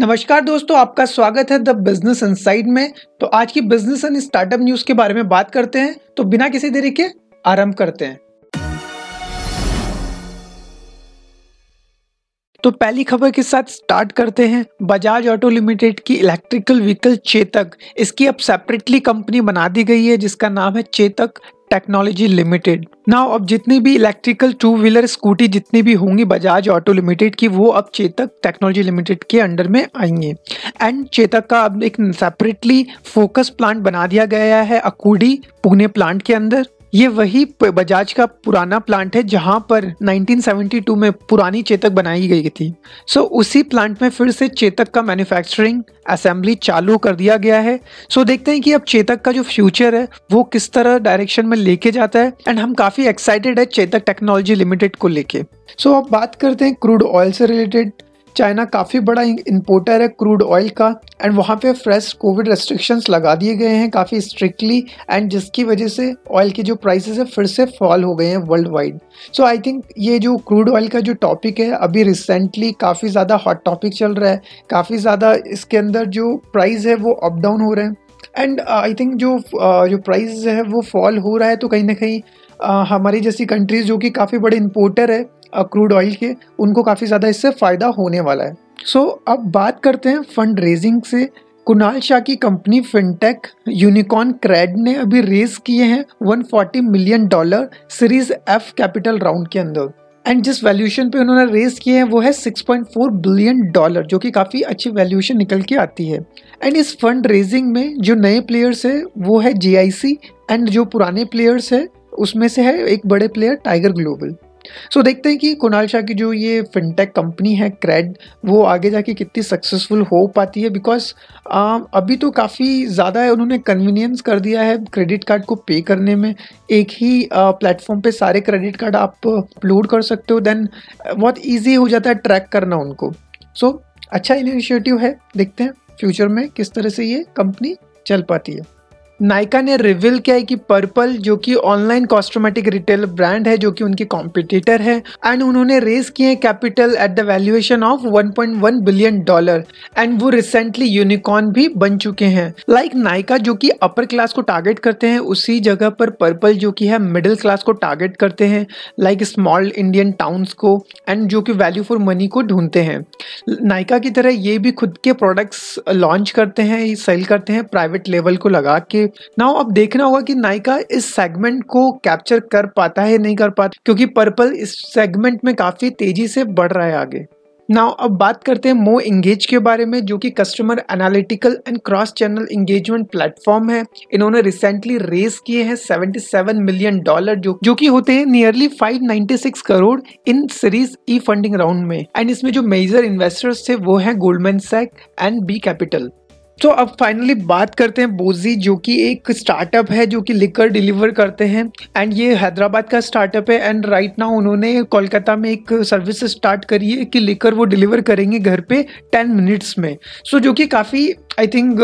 नमस्कार दोस्तों, आपका स्वागत है द बिजनेस इनसाइड में। तो आज की बिजनेस एंड स्टार्टअप न्यूज के बारे में बात करते हैं, तो बिना किसी देरी के आरंभ करते हैं। तो पहली खबर के साथ स्टार्ट करते हैं। बजाज ऑटो लिमिटेड की इलेक्ट्रिकल व्हीकल चेतक, इसकी अब सेपरेटली कंपनी बना दी गई है जिसका नाम है चेतक टेक्नोलॉजी लिमिटेड। नाउ अब जितनी भी इलेक्ट्रिकल टू व्हीलर स्कूटी जितनी भी होंगी बजाज ऑटो लिमिटेड की, वो अब चेतक टेक्नोलॉजी लिमिटेड के अंडर में आएंगे। एंड चेतक का अब एक सेपरेटली फोकस प्लांट बना दिया गया है अकूडी पुणे प्लांट के अंदर। ये वही बजाज का पुराना प्लांट है जहां पर 1972 में पुरानी चेतक बनाई गई थी। सो उसी प्लांट में फिर से चेतक का मैन्युफैक्चरिंग असेंबली चालू कर दिया गया है। सो देखते हैं कि अब चेतक का जो फ्यूचर है वो किस तरह डायरेक्शन में लेके जाता है। एंड हम काफ़ी एक्साइटेड है चेतक टेक्नोलॉजी लिमिटेड को लेके। सो अब बात करते हैं क्रूड ऑयल से रिलेटेड। चाइना काफ़ी बड़ा इंपोर्टर है क्रूड ऑयल का, एंड वहाँ पे फ्रेश कोविड रेस्ट्रिक्शंस लगा दिए गए हैं काफ़ी स्ट्रिक्टली, एंड जिसकी वजह से ऑयल के जो प्राइसेस है फिर से फॉल हो गए हैं world wide. So I think ये जो क्रूड ऑयल का जो टॉपिक है अभी रिसेंटली काफ़ी ज़्यादा हॉट टॉपिक चल रहा है, काफ़ी ज़्यादा इसके अंदर जो प्राइस है वो अप डाउन हो रहे हैं। एंड आई थिंक जो प्राइस है वो फॉल हो रहा है, तो कहीं ना कहीं हमारी जैसी कंट्रीज़ जो कि काफ़ी बड़े इंपोर्टर है क्रूड ऑयल के, उनको काफ़ी ज़्यादा इससे फ़ायदा होने वाला है। सो अब बात करते हैं फंड रेजिंग से। कुणाल शाह की कंपनी फिनटेक यूनिकॉर्न क्रेड ने अभी रेज किए हैं $140 million series F capital round के अंदर, एंड जिस वैल्यूशन पे उन्होंने रेज किए हैं वो है $6.4 बिलियन, जो कि काफ़ी अच्छी वैल्यूशन निकल के आती है। एंड इस फंड रेजिंग में जो नए प्लेयर्स है वो है GIC, एंड जो पुराने प्लेयर्स है उसमें से है एक बड़े प्लेयर टाइगर ग्लोबल। सो देखते हैं कि कुणाल शाह की जो ये फिनटेक कंपनी है क्रेड, वो आगे जाके कितनी सक्सेसफुल हो पाती है, बिकॉज अभी तो काफ़ी ज़्यादा उन्होंने कन्वीनियंस कर दिया है क्रेडिट कार्ड को पे करने में। एक ही प्लेटफॉर्म पे सारे क्रेडिट कार्ड आप अपलोड कर सकते हो, देन बहुत ईजी हो जाता है ट्रैक करना उनको। सो अच्छा इनिशिएटिव है, देखते हैं फ्यूचर में किस तरह से ये कंपनी चल पाती है। नायका ने रिवील किया है कि पर्पल, जो कि ऑनलाइन कॉस्मेटिक रिटेल ब्रांड है जो कि उनके कॉम्पिटिटर है, एंड उन्होंने रेज किए हैं capital at the valuation of $1.1 billion, and वो रिसेंटली यूनिकॉर्न भी बन चुके हैं। लाइक नायका जो कि अपर क्लास को टारगेट करते हैं, उसी जगह पर पर्पल जो कि है मिडिल क्लास को टारगेट करते हैं, लाइक स्मॉल इंडियन टाउन्स को, एंड जो कि वैल्यू फॉर मनी को ढूंढते हैं। नायका की तरह ये भी खुद के प्रोडक्ट्स लॉन्च करते हैं, सेल करते हैं प्राइवेट लेवल को लगा के। नाउ अब देखना होगा कि नायका इस सेगमेंट को कैप्चर कर पाता है नहीं कर पाता, क्योंकि पर्पल इस सेगमेंट में काफी तेजी से बढ़ रहा है आगे। नाउ अब बात करते हैं मो एंगेज के बारे में, जो कि customer analytical and cross channel engagement platform है। इन्होंने रिसेंटली रेज किए हैं $77 मिलियन, जो कि होते हैं nearly 596 crore in series E funding round में, एंड इसमें जो मेजर इन्वेस्टर्स थे वो है गोल्डमैन सैक्स एंड बी कैपिटल। तो अब फाइनली बात करते हैं बोजी, जो कि एक स्टार्टअप है जो कि लिकर डिलीवर करते हैं, एंड ये हैदराबाद का स्टार्टअप है। एंड राइट नाउ उन्होंने कोलकाता में एक सर्विस स्टार्ट करी है कि लिकर वो डिलीवर करेंगे घर पे 10 मिनट्स में। सो जो कि काफ़ी आई थिंक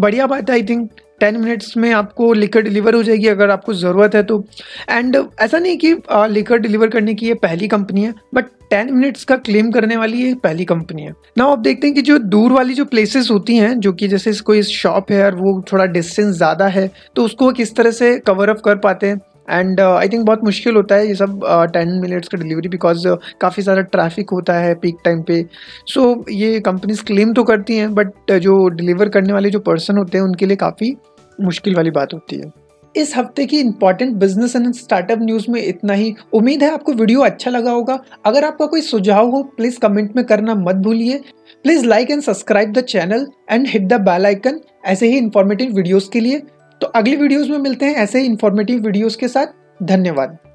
बढ़िया बात है। आई थिंक 10 मिनट्स में आपको लिकर डिलीवर हो जाएगी अगर आपको ज़रूरत है तो। एंड ऐसा नहीं कि लिकर डिलीवर करने की ये पहली कंपनी है, बट 10 मिनट्स का क्लेम करने वाली ये पहली कंपनी है। नाउ आप देखते हैं कि जो दूर वाली जो प्लेसेस होती हैं, जो कि जैसे कोई शॉप है और वो थोड़ा डिस्टेंस ज़्यादा है, तो उसको किस तरह से कवर अप कर पाते हैं। एंड आई थिंक बहुत मुश्किल होता है ये सब 10 मिनट्स का डिलीवरी, बिकॉज काफ़ी सारा ट्रैफिक होता है पीक टाइम पे। सो ये कंपनीज क्लेम तो करती हैं, बट जो डिलीवर करने वाले जो पर्सन होते हैं उनके लिए काफ़ी मुश्किल वाली बात होती है। इस हफ्ते की important business and startup news में इतना ही। उम्मीद है आपको वीडियो अच्छा लगा होगा। अगर आपका कोई सुझाव हो प्लीज़ कमेंट में करना मत भूलिए। Please like and subscribe the channel and hit the bell icon ऐसे ही इंफॉर्मेटिव वीडियोज़ के लिए। तो अगली वीडियोस में मिलते हैं ऐसे ही इंफॉर्मेटिव वीडियोस के साथ। धन्यवाद।